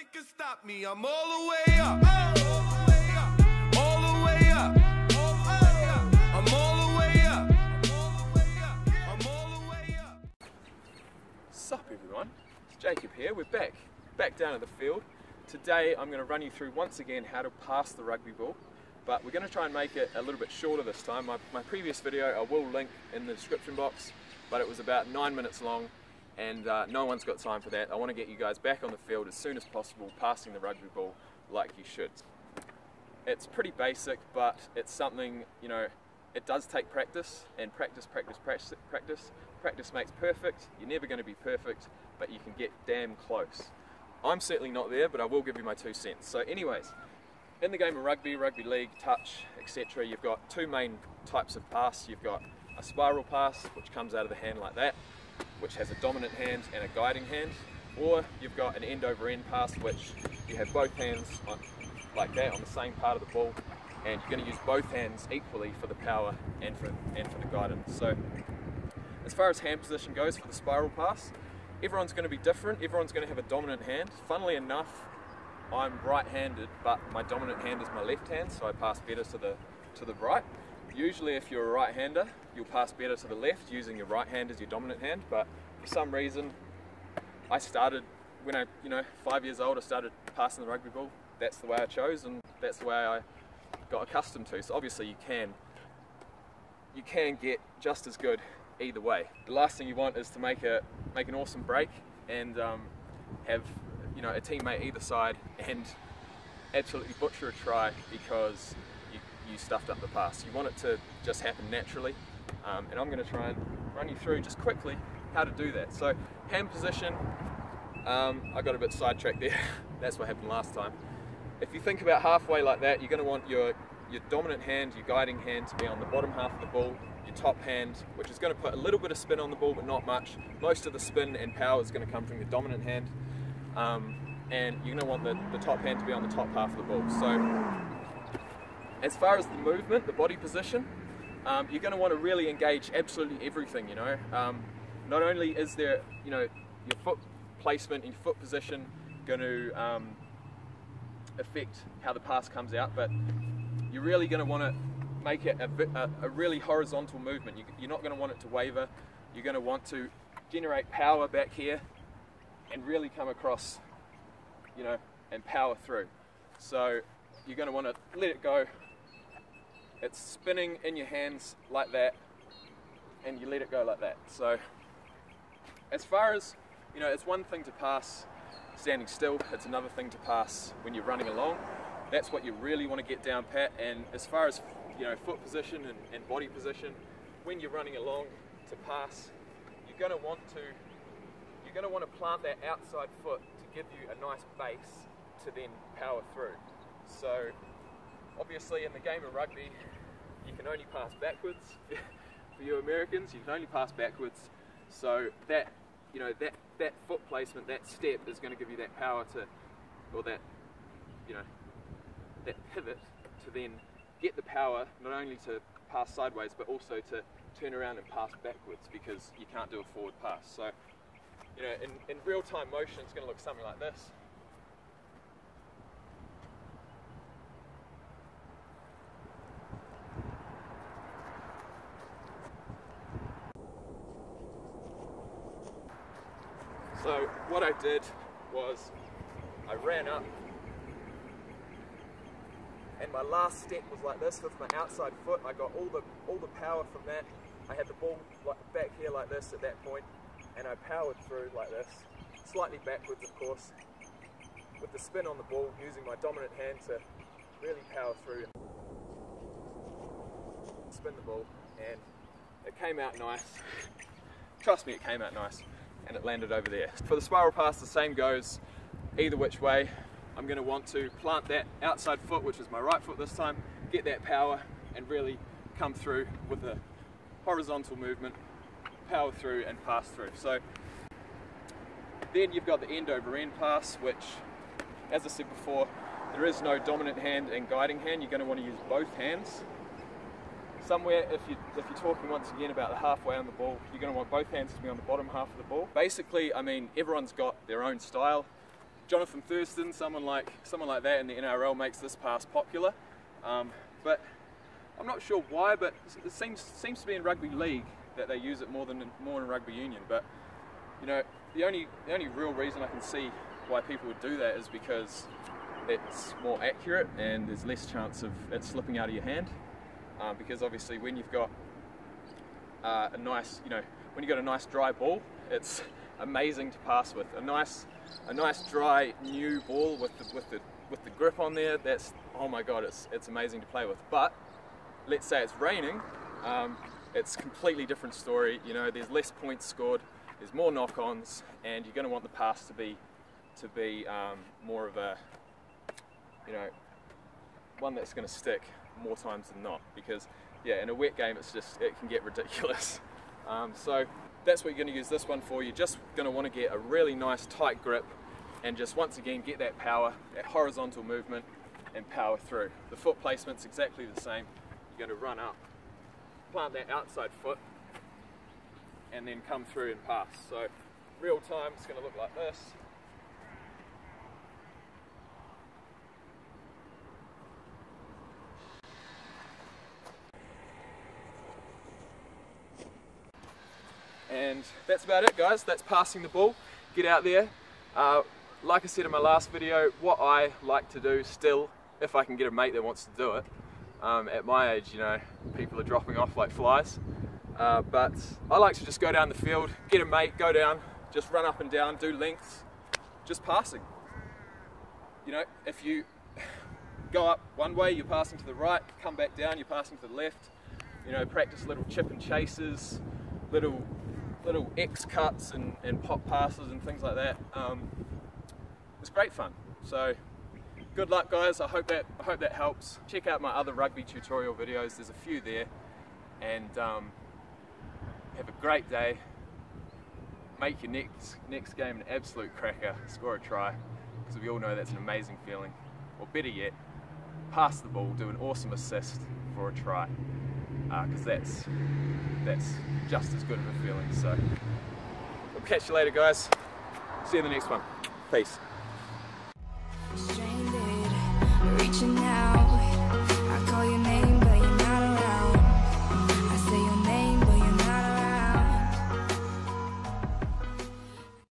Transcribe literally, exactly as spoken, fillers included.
nothing can stop me. I'm all the way up. All the way up. All the way up. I'm all the way up. I'm all the way up. Sup everyone, it's Jacob here. We're back, back down at the field. Today I'm going to run you through once again how to pass the rugby ball, but we're going to try and make it a little bit shorter this time. My, my previous video I will link in the description box, but it was about nine minutes long. And uh, no one's got time for that. I want to get you guys back on the field as soon as possible, passing the rugby ball like you should. It's pretty basic, but it's something, you know, it does take practice, and practice, practice, practice, practice. Practice makes perfect. You're never going to be perfect, but you can get damn close. I'm certainly not there, but I will give you my two cents. So anyways, in the game of rugby, rugby league, touch, et cetera, you've got two main types of pass. You've got a spiral pass, which comes out of the hand like that, which has a dominant hand and a guiding hand, or you've got an end over end pass, which you have both hands on, like that, on the same part of the ball, and you're going to use both hands equally for the power and for, and for the guidance. So as far as hand position goes for the spiral pass, everyone's going to be different, everyone's going to have a dominant hand. Funnily enough, I'm right-handed, but my dominant hand is my left hand, so I pass better to the, to the right. Usually if you're a right-hander, you'll pass better to the left using your right hand as your dominant hand, but for some reason, I started, when I, you know, five years old, I started passing the rugby ball. That's the way I chose, and that's the way I got accustomed to. So obviously you can, you can get just as good either way. The last thing you want is to make a, make an awesome break and um, have, you know, a teammate either side and absolutely butcher a try because you stuffed up the pass. You want it to just happen naturally, um, and I'm going to try and run you through just quickly how to do that. So hand position, um, I got a bit sidetracked there. That's what happened last time. If you think about halfway like that, you're going to want your, your dominant hand, your guiding hand, to be on the bottom half of the ball, your top hand, which is going to put a little bit of spin on the ball, but not much. Most of the spin and power is going to come from your dominant hand, um, and you're going to want the, the top hand to be on the top half of the ball. So as far as the movement, the body position, um, you're going to want to really engage absolutely everything, you know. Um, not only is there, you know, your foot placement and your foot position going to um, affect how the pass comes out, but you're really going to want to make it a, a, a really horizontal movement. You, you're not going to want it to waver. You're going to want to generate power back here and really come across, you know, and power through. So you're going to want to let it go. It's spinning in your hands like that, and you let it go like that. So as far as, you know, it's one thing to pass standing still, it's another thing to pass when you're running along. That's what you really want to get down pat. And as far as, you know, foot position and, and body position, when you're running along to pass, you're going to want to, you're going to want to plant that outside foot to give you a nice base to then power through. So obviously in the game of rugby, you can only pass backwards. For you Americans, you can only pass backwards. So that, you know, that, that foot placement, that step is going to give you that power to, or that, you know, that pivot to then get the power not only to pass sideways, but also to turn around and pass backwards, because you can't do a forward pass. So, you know, in, in real-time motion, it's going to look something like this. So what I did was I ran up, and my last step was like this with my outside foot. I got all the all the power from that. I had the ball like back here like this at that point, and I powered through like this, slightly backwards of course, with the spin on the ball, using my dominant hand to really power through and spin the ball, and it came out nice. Trust me, it came out nice. And it landed over there. For the spiral pass, the same goes either which way. I'm going to want to plant that outside foot, which is my right foot this time, get that power and really come through with a horizontal movement, power through and pass through. So then you've got the end over end pass, which, as I said before, there is no dominant hand and guiding hand. You're going to want to use both hands. Somewhere, if, you, if you're talking once again about the halfway on the ball, you're going to want both hands to be on the bottom half of the ball. Basically, I mean, everyone's got their own style. Jonathan Thurston, someone like someone like that in the N R L makes this pass popular. Um, but I'm not sure why, but it seems seems to be in rugby league that they use it more than in, more in rugby union. But you know, the only the only real reason I can see why people would do that is because it's more accurate and there's less chance of it slipping out of your hand. Um, because obviously, when you've got uh, a nice, you know, when you've got a nice dry ball, it's amazing to pass with. A nice, a nice dry new ball with the, with the with the grip on there. That's, oh my god, it's it's amazing to play with. But let's say it's raining, um, it's a completely different story. You know, there's less points scored, there's more knock-ons, and you're going to want the pass to be to be um, more of a, you know, one that's going to stick more times than not. Because yeah, in a wet game, it's just, it can get ridiculous. Um, so that's what you're going to use this one for. You're just going to want to get a really nice tight grip and just once again get that power, that horizontal movement, and power through. The foot placement's exactly the same. You're going to run up, plant that outside foot, and then come through and pass. So real time, it's going to look like this. And that's about it, guys. That's passing the ball. Get out there. Uh, like I said in my last video, what I like to do still, if I can get a mate that wants to do it, um, at my age, you know, people are dropping off like flies. Uh, but I like to just go down the field, get a mate, go down, just run up and down, do lengths, just passing. You know, if you go up one way, you're passing to the right, come back down, you're passing to the left. You know, practice little chip and chases, little little X cuts and, and pop passes and things like that. Um, it's great fun. So good luck, guys. I hope that I hope that helps. Check out my other rugby tutorial videos. There's a few there. And um, have a great day. Make your next next game an absolute cracker. Score a try, because we all know that's an amazing feeling. Or better yet, pass the ball, do an awesome assist for a try, because uh, that's that's just as good of a feeling. So we'll catch you later, guys. See you in the next one. Peace.